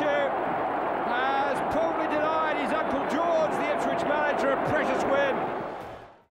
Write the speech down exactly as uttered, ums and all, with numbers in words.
two.